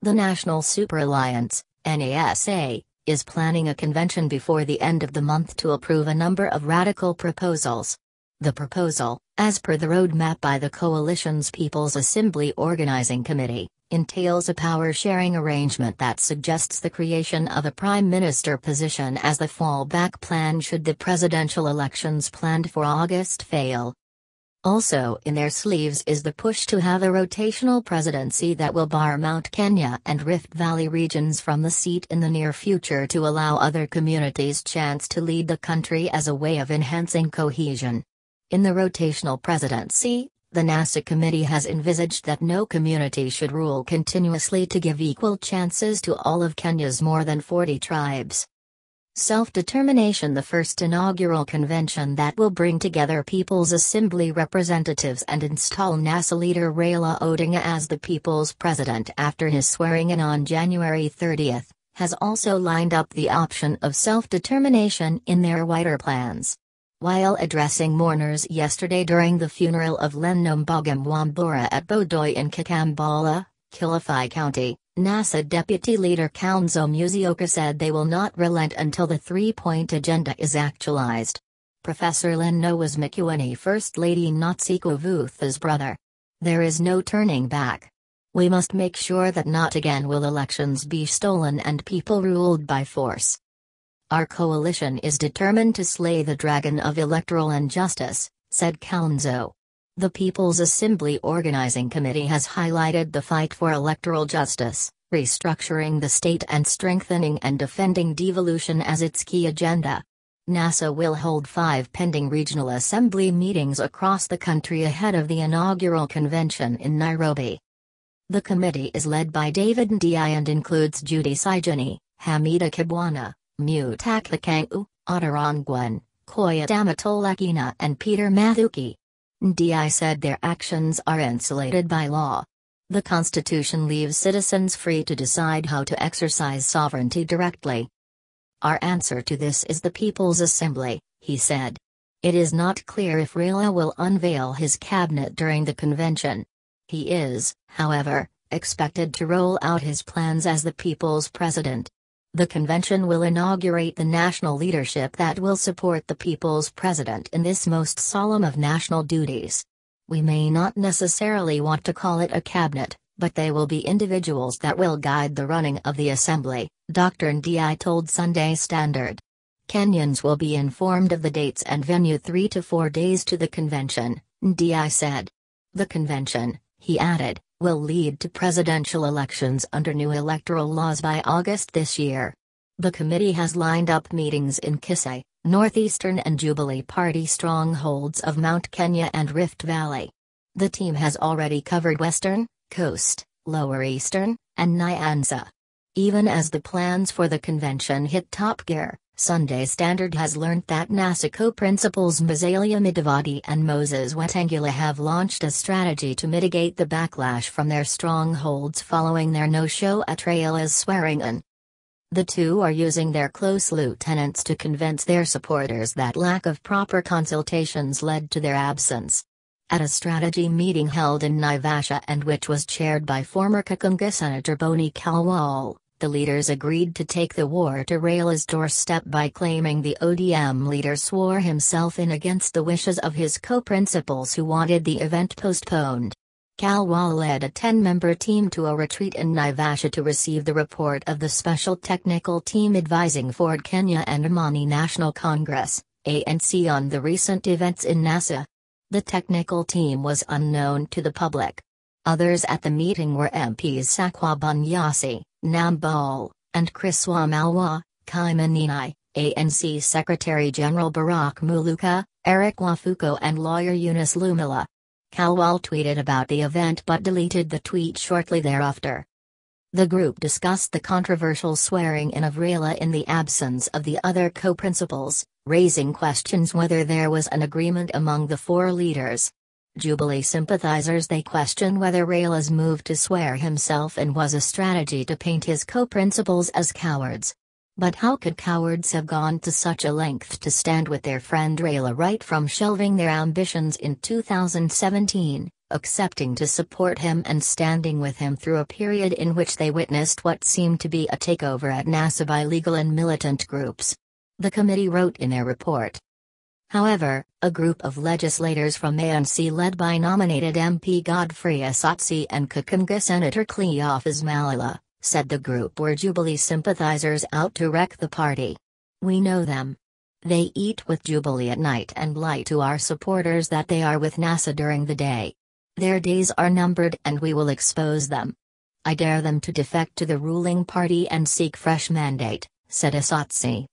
The National Super Alliance, NASA, is planning a convention before the end of the month to approve a number of radical proposals. The proposal, as per the roadmap by the coalition's People's Assembly Organizing Committee, entails a power-sharing arrangement that suggests the creation of a prime minister position as the fallback plan should the presidential elections planned for August fail. Also in their sleeves is the push to have a rotational presidency that will bar Mount Kenya and Rift Valley regions from the seat in the near future to allow other communities chance to lead the country as a way of enhancing cohesion. In the rotational presidency, the NASA committee has envisaged that no community should rule continuously to give equal chances to all of Kenya's more than 40 tribes. Self-Determination, the first inaugural convention that will bring together People's Assembly representatives and install NASA leader Raila Odinga as the People's President after his swearing-in on January 30, has also lined up the option of self-determination in their wider plans. While addressing mourners yesterday during the funeral of Lenno Mbaga Mwambura at Bodoi in Kikambala, Kilifi County, NASA Deputy Leader Kalonzo Musyoka said they will not relent until the three-point agenda is actualized. Professor Lenno was Makueni First Lady Natsi Kivutha's brother. There is no turning back. We must make sure that not again will elections be stolen and people ruled by force. Our coalition is determined to slay the dragon of electoral injustice, said Kalonzo. The People's Assembly Organizing Committee has highlighted the fight for electoral justice, restructuring the state and strengthening and defending devolution as its key agenda. NASA will hold 5 pending regional assembly meetings across the country ahead of the inaugural convention in Nairobi. The committee is led by David Ndii and includes Judy Sijani, Hamida Kibwana, Mutakha Kangu, Oduor Ong'wen, Koitamet Olekina and Peter Mathuki. Ndii said their actions are insulated by law. The Constitution leaves citizens free to decide how to exercise sovereignty directly. Our answer to this is the People's Assembly, he said. It is not clear if Raila will unveil his cabinet during the convention. He is, however, expected to roll out his plans as the People's President. The convention will inaugurate the national leadership that will support the People's President in this most solemn of national duties. We may not necessarily want to call it a cabinet, but they will be individuals that will guide the running of the assembly, Dr. Ndii told Sunday Standard. Kenyans will be informed of the dates and venue 3 to 4 days to the convention, Ndii said. The convention, he added, will lead to presidential elections under new electoral laws by August this year. The committee has lined up meetings in Kisii, Northeastern and Jubilee Party strongholds of Mount Kenya and Rift Valley. The team has already covered Western, Coast, Lower Eastern, and Nyanza. Even as the plans for the convention hit top gear, Sunday Standard has learned that NASA co-principals Mazalia Midavati and Moses Wetangula have launched a strategy to mitigate the backlash from their strongholds following their no-show at Raila's swearing-in. The two are using their close lieutenants to convince their supporters that lack of proper consultations led to their absence. At a strategy meeting held in Naivasha and which was chaired by former Kakunga Senator Boni Khalwale, the leaders agreed to take the war to Raila's doorstep by claiming the ODM leader swore himself in against the wishes of his co-principals who wanted the event postponed. Kalwa led a 10-member team to a retreat in Naivasha to receive the report of the Special Technical Team advising Ford Kenya and Amani National Congress (ANC) on the recent events in NASA. The technical team was unknown to the public. Others at the meeting were MPs Sakwa Bunyasi, Nambal, and Kriswa Malwa, Kaimanini, ANC Secretary General Barak Muluka, Eric Wafuko and lawyer Eunice Lumila. Kalwale tweeted about the event but deleted the tweet shortly thereafter. The group discussed the controversial swearing-in of Raila in the absence of the other co-principals, raising questions whether there was an agreement among the 4 leaders. Jubilee sympathizers they question whether Raila's move to swear himself in was a strategy to paint his co-principals as cowards. But how could cowards have gone to such a length to stand with their friend Raila right from shelving their ambitions in 2017, accepting to support him and standing with him through a period in which they witnessed what seemed to be a takeover at NASA by legal and militant groups. The committee wrote in their report. However, a group of legislators from ANC led by nominated MP Godfrey Asatsi and Kakunga Senator Cleophas Malala, said the group were Jubilee sympathizers out to wreck the party. We know them. They eat with Jubilee at night and lie to our supporters that they are with NASA during the day. Their days are numbered and we will expose them. I dare them to defect to the ruling party and seek fresh mandate, said Asatsi.